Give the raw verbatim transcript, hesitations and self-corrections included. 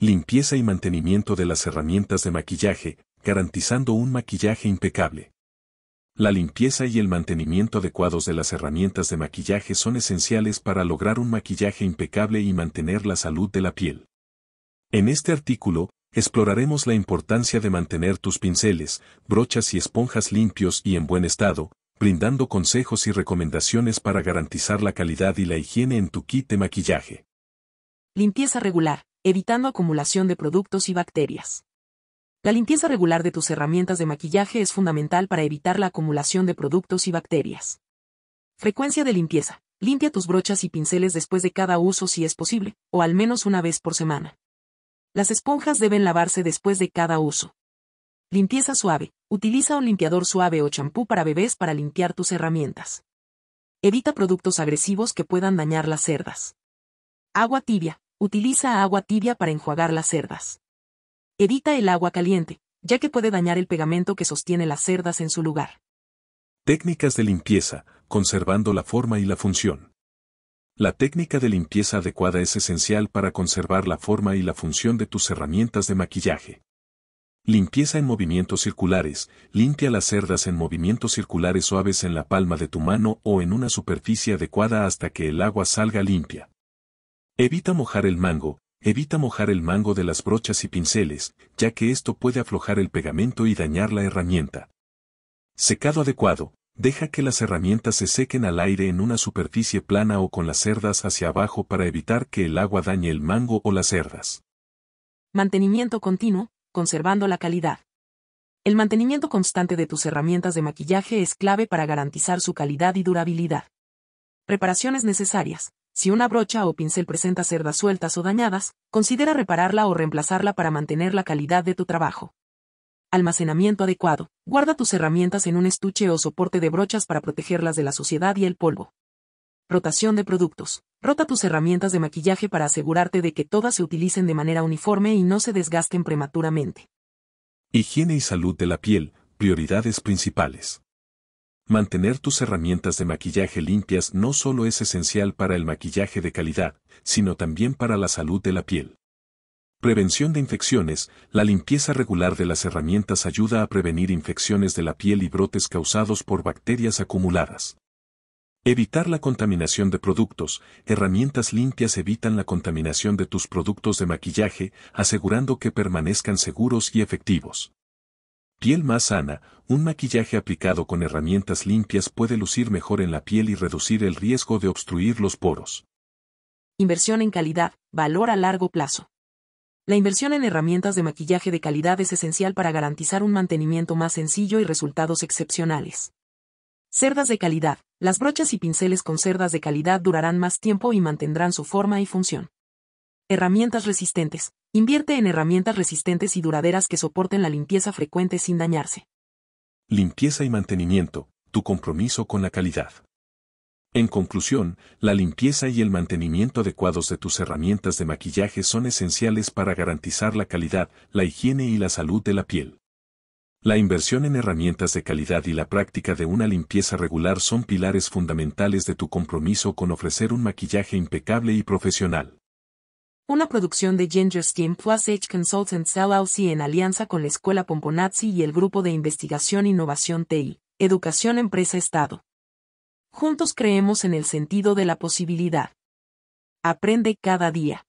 Limpieza y mantenimiento de las herramientas de maquillaje, garantizando un maquillaje impecable. La limpieza y el mantenimiento adecuados de las herramientas de maquillaje son esenciales para lograr un maquillaje impecable y mantener la salud de la piel. En este artículo, exploraremos la importancia de mantener tus pinceles, brochas y esponjas limpios y en buen estado, brindando consejos y recomendaciones para garantizar la calidad y la higiene en tu kit de maquillaje. Limpieza regular, evitando acumulación de productos y bacterias. La limpieza regular de tus herramientas de maquillaje es fundamental para evitar la acumulación de productos y bacterias. Frecuencia de limpieza. Limpia tus brochas y pinceles después de cada uso si es posible, o al menos una vez por semana. Las esponjas deben lavarse después de cada uso. Limpieza suave. Utiliza un limpiador suave o champú para bebés para limpiar tus herramientas. Evita productos agresivos que puedan dañar las cerdas. Agua tibia. Utiliza agua tibia para enjuagar las cerdas. Evita el agua caliente, ya que puede dañar el pegamento que sostiene las cerdas en su lugar. Técnicas de limpieza, conservando la forma y la función. La técnica de limpieza adecuada es esencial para conservar la forma y la función de tus herramientas de maquillaje. Limpieza en movimientos circulares. Limpia las cerdas en movimientos circulares suaves en la palma de tu mano o en una superficie adecuada hasta que el agua salga limpia. Evita mojar el mango. Evita mojar el mango de las brochas y pinceles, ya que esto puede aflojar el pegamento y dañar la herramienta. Secado adecuado. Deja que las herramientas se sequen al aire en una superficie plana o con las cerdas hacia abajo para evitar que el agua dañe el mango o las cerdas. Mantenimiento continuo, conservando la calidad. El mantenimiento constante de tus herramientas de maquillaje es clave para garantizar su calidad y durabilidad. Reparaciones necesarias. Si una brocha o pincel presenta cerdas sueltas o dañadas, considera repararla o reemplazarla para mantener la calidad de tu trabajo. Almacenamiento adecuado. Guarda tus herramientas en un estuche o soporte de brochas para protegerlas de la suciedad y el polvo. Rotación de productos. Rota tus herramientas de maquillaje para asegurarte de que todas se utilicen de manera uniforme y no se desgasten prematuramente. Higiene y salud de la piel, prioridades principales. Mantener tus herramientas de maquillaje limpias no solo es esencial para el maquillaje de calidad, sino también para la salud de la piel. Prevención de infecciones. La limpieza regular de las herramientas ayuda a prevenir infecciones de la piel y brotes causados por bacterias acumuladas. Evitar la contaminación de productos. Herramientas limpias evitan la contaminación de tus productos de maquillaje, asegurando que permanezcan seguros y efectivos. Piel más sana. Un maquillaje aplicado con herramientas limpias puede lucir mejor en la piel y reducir el riesgo de obstruir los poros. Inversión en calidad, valor a largo plazo. La inversión en herramientas de maquillaje de calidad es esencial para garantizar un mantenimiento más sencillo y resultados excepcionales. Cerdas de calidad. Las brochas y pinceles con cerdas de calidad durarán más tiempo y mantendrán su forma y función. Herramientas resistentes. Invierte en herramientas resistentes y duraderas que soporten la limpieza frecuente sin dañarse. Limpieza y mantenimiento, tu compromiso con la calidad. En conclusión, la limpieza y el mantenimiento adecuados de tus herramientas de maquillaje son esenciales para garantizar la calidad, la higiene y la salud de la piel. La inversión en herramientas de calidad y la práctica de una limpieza regular son pilares fundamentales de tu compromiso con ofrecer un maquillaje impecable y profesional. Una producción de Ginger STEAM+H Consultants L L C en alianza con la Escuela Pomponazzi y el Grupo de Investigación e Innovación T I, Educación, Empresa-Estado. Juntos creemos en el sentido de la posibilidad. Aprende cada día.